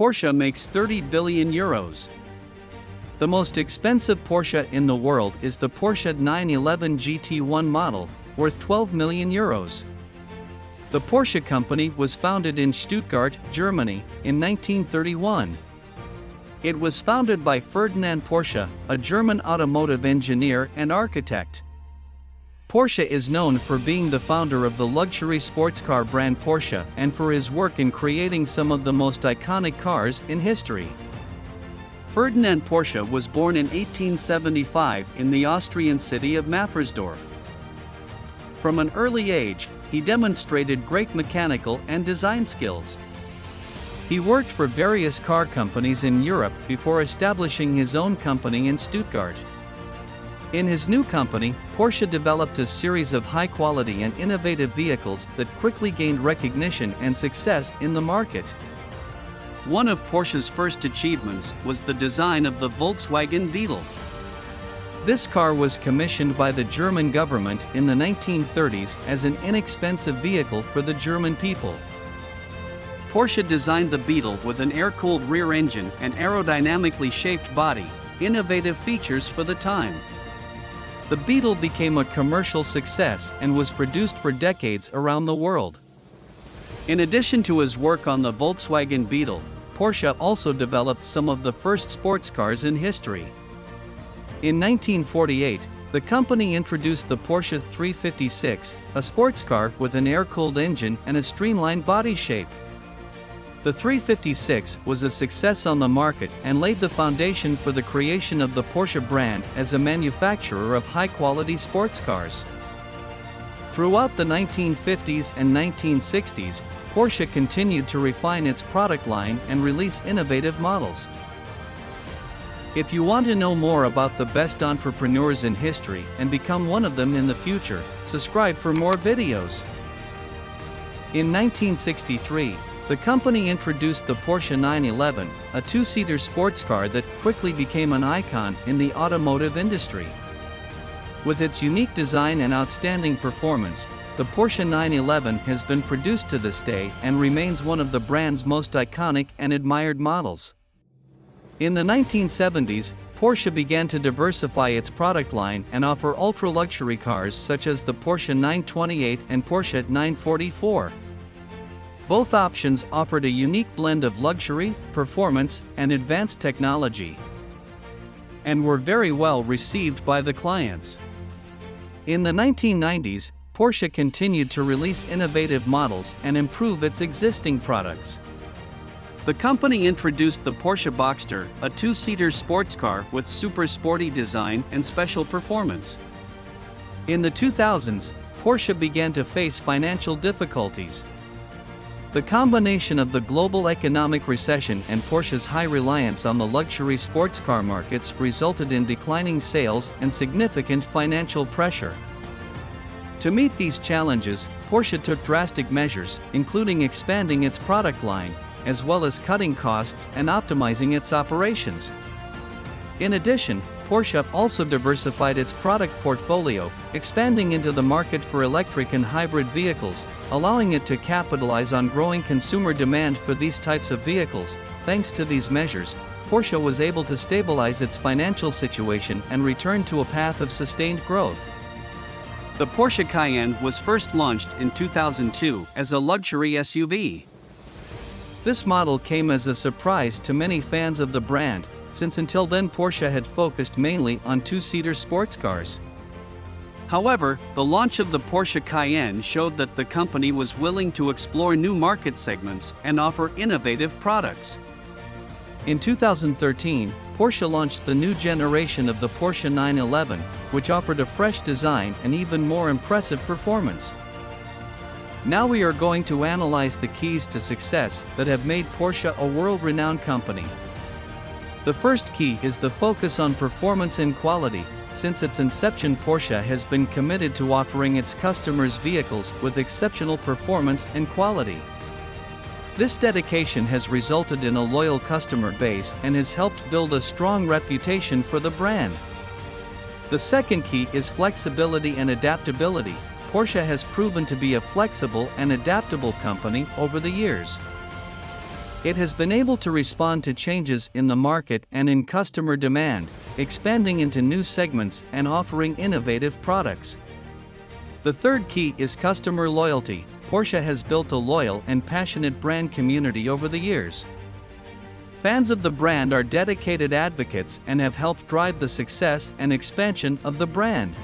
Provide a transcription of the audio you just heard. Porsche makes 30 billion euros. The most expensive Porsche in the world is the Porsche 911 GT1 model, worth 12 million euros. The Porsche company was founded in Stuttgart, Germany, in 1931. It was founded by Ferdinand Porsche, a German automotive engineer and architect. Porsche is known for being the founder of the luxury sports car brand Porsche and for his work in creating some of the most iconic cars in history. Ferdinand Porsche was born in 1875 in the Austrian city of Maffersdorf. From an early age, he demonstrated great mechanical and design skills. He worked for various car companies in Europe before establishing his own company in Stuttgart. In his new company, Porsche developed a series of high-quality and innovative vehicles that quickly gained recognition and success in the market. One of Porsche's first achievements was the design of the Volkswagen Beetle. This car was commissioned by the German government in the 1930s as an inexpensive vehicle for the German people. Porsche designed the Beetle with an air-cooled rear engine and aerodynamically shaped body, innovative features for the time. The Beetle became a commercial success and was produced for decades around the world. In addition to his work on the Volkswagen Beetle, Porsche also developed some of the first sports cars in history. In 1948, the company introduced the Porsche 356, a sports car with an air-cooled engine and a streamlined body shape. The 356 was a success on the market and laid the foundation for the creation of the Porsche brand as a manufacturer of high-quality sports cars. Throughout the 1950s and 1960s, Porsche continued to refine its product line and release innovative models. If you want to know more about the best entrepreneurs in history and become one of them in the future, subscribe for more videos. In 1963, the company introduced the Porsche 911, a two-seater sports car that quickly became an icon in the automotive industry. With its unique design and outstanding performance, the Porsche 911 has been produced to this day and remains one of the brand's most iconic and admired models. In the 1970s, Porsche began to diversify its product line and offer ultra-luxury cars such as the Porsche 928 and Porsche 944. Both options offered a unique blend of luxury, performance, and advanced technology, and were very well received by the clients. In the 1990s, Porsche continued to release innovative models and improve its existing products. The company introduced the Porsche Boxster, a two-seater sports car with super sporty design and special performance. In the 2000s, Porsche began to face financial difficulties. The combination of the global economic recession and Porsche's high reliance on the luxury sports car markets resulted in declining sales and significant financial pressure. To meet these challenges, Porsche took drastic measures, including expanding its product line, as well as cutting costs and optimizing its operations. In addition, Porsche also diversified its product portfolio, expanding into the market for electric and hybrid vehicles, allowing it to capitalize on growing consumer demand for these types of vehicles. Thanks to these measures, Porsche was able to stabilize its financial situation and return to a path of sustained growth. The Porsche Cayenne was first launched in 2002 as a luxury SUV. This model came as a surprise to many fans of the brand, since until then Porsche had focused mainly on two-seater sports cars. However, the launch of the Porsche Cayenne showed that the company was willing to explore new market segments and offer innovative products. In 2013, Porsche launched the new generation of the Porsche 911, which offered a fresh design and even more impressive performance. Now we are going to analyze the keys to success that have made Porsche a world-renowned company. The first key is the focus on performance and quality. Since its inception, Porsche has been committed to offering its customers vehicles with exceptional performance and quality. This dedication has resulted in a loyal customer base and has helped build a strong reputation for the brand. The second key is flexibility and adaptability. Porsche has proven to be a flexible and adaptable company over the years. It has been able to respond to changes in the market and in customer demand, expanding into new segments and offering innovative products. The third key is customer loyalty. Porsche has built a loyal and passionate brand community over the years. Fans of the brand are dedicated advocates and have helped drive the success and expansion of the brand.